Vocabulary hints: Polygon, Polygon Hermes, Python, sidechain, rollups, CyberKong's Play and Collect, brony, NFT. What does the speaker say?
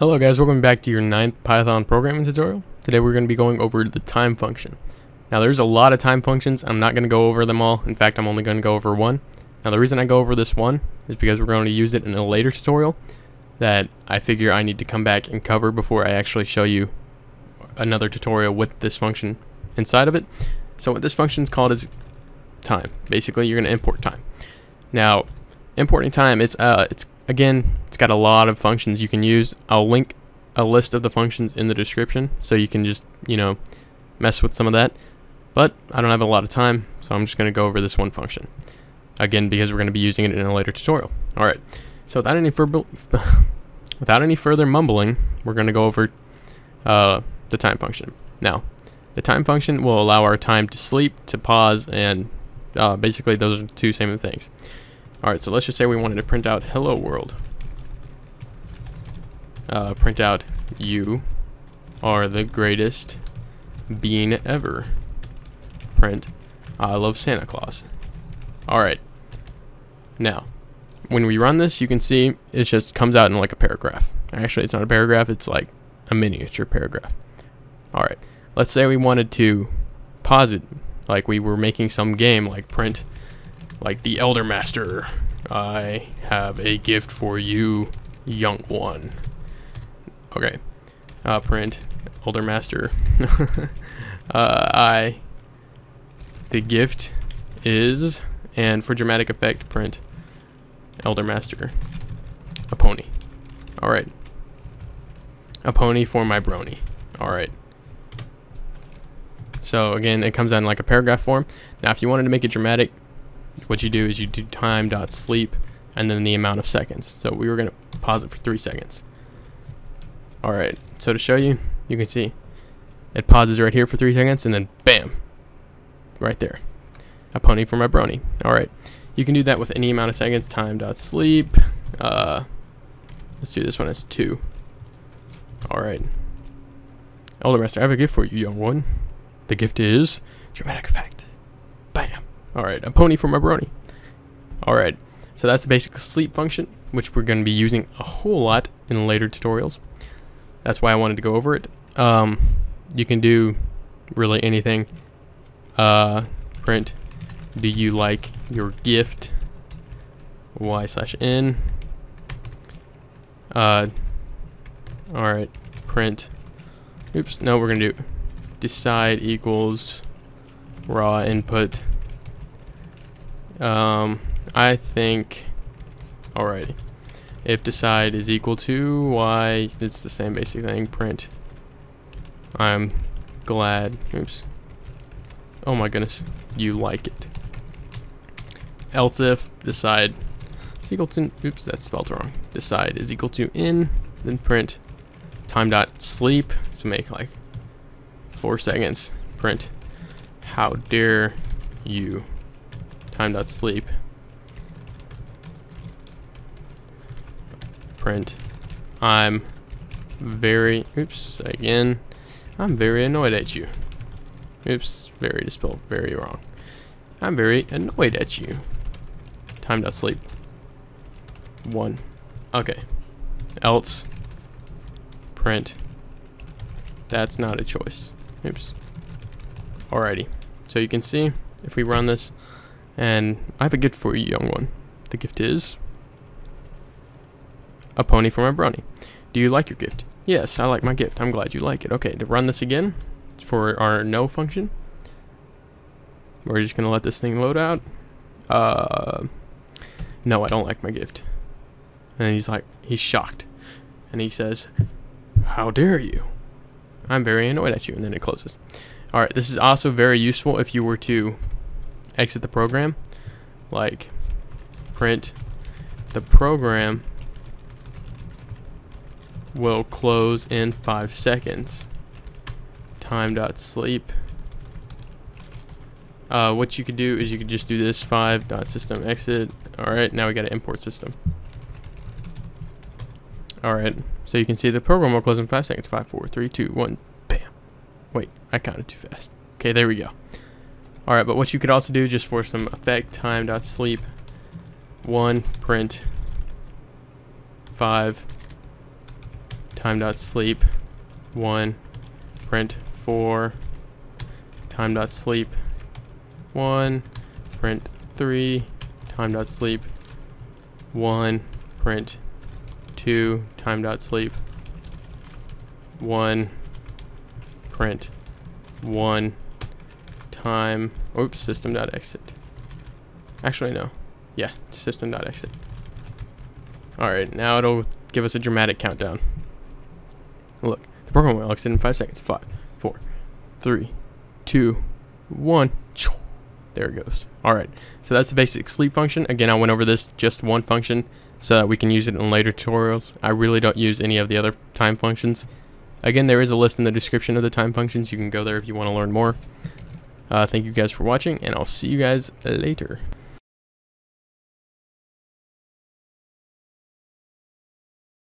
Hello guys, welcome back to your 9th Python programming tutorial. Today we're going to be going over the time function. Now there's a lot of time functions. I'm not going to go over them all. In fact, I'm only going to go over one. Now the reason I go over this one is because we're going to use it in a later tutorial that I figure I need to come back and cover before I actually show you another tutorial with this function inside of it. So what this function is called is time. Basically, you're going to import time. Now, importing time, it's got a lot of functions you can use. I'll link a list of the functions in the description so you can just, mess with some of that. But I don't have a lot of time, so I'm just going to go over this one function. Again, because we're going to be using it in a later tutorial. All right. So without any further mumbling, we're going to go over the time function. Now, the time function will allow our time to sleep, to pause, and basically those are two same things. Alright, so let's just say we wanted to print out hello world. Print out you are the greatest being ever. Print I love Santa Claus. Alright, now when we run this, you can see it just comes out in like a paragraph. Actually, it's not a paragraph, it's like a miniature paragraph. Alright, let's say we wanted to pause it like we were making some game, like print like the Elder Master, I have a gift for you, young one. Okay, print Elder Master. The gift is, and for dramatic effect, print Elder Master, a pony. All right, a pony for my brony. All right. So again, it comes out in like a paragraph form. Now, if you wanted to make it dramatic, what you do is you do time.sleep and then the amount of seconds. So we were going to pause it for 3 seconds. Alright, so to show you, you can see it pauses right here for 3 seconds and then bam, right there. A pony for my brony. Alright, you can do that with any amount of seconds. Time.sleep. Let's do this one as 2. Alright. Elder Master, I have a gift for you, young one. The gift is dramatic effect. Bam. Alright, a pony for my brony. Alright, so that's the basic sleep function, which we're going to be using a whole lot in later tutorials. That's why I wanted to go over it. You can do really anything. Print, do you like your gift? Y/N. Alright, print. Oops, no, we're going to do decide equals raw input. I think, alrighty, if decide is equal to y, it's the same basic thing, print, I'm glad, oops, oh my goodness, you like it. Else if decide is equal to, oops, that's spelled wrong, decide is equal to n, then print time.sleep, so make like 4 seconds, print, how dare you. Time.sleep. Print. I'm very, oops, again, I'm very annoyed at you. Oops, very is spelled very wrong. I'm very annoyed at you. Time.sleep. 1. Okay. Else. Print. That's not a choice. Oops. Alrighty. So you can see if we run this. And I have a gift for you, young one. The gift is a pony for my brony. Do you like your gift? Yes, I like my gift. I'm glad you like it. Okay, to run this again, it's for our no function. We're just going to let this thing load out. No, I don't like my gift. And he's like, he's shocked. And he says, how dare you? I'm very annoyed at you. And then it closes. All right, this is also very useful if you were to exit the program, like print the program will close in 5 seconds. Time.sleep. What you could do is you could just do this 5.system exit. Alright, now we got to import system. Alright, so you can see the program will close in 5 seconds. 5, 4, 3, 2, 1, bam. Wait, I counted too fast. Okay, there we go. Alright, but what you could also do just for some effect, time.sleep 1, print 5 time.sleep 1, print 4, time.sleep 1, print 3, time.sleep 1, print 2, time.sleep 1, print 1, time, oops, system.exit. Actually, no. Yeah, system.exit. Alright, now it'll give us a dramatic countdown. Look, the program will exit in 5 seconds. 5, 4, 3, 2, 1. There it goes. Alright, so that's the basic sleep function. Again, I went over this just one function so that we can use it in later tutorials. I really don't use any of the other time functions. Again, there is a list in the description of the time functions. You can go there if you want to learn more. Thank you guys for watching, and I'll see you guys later.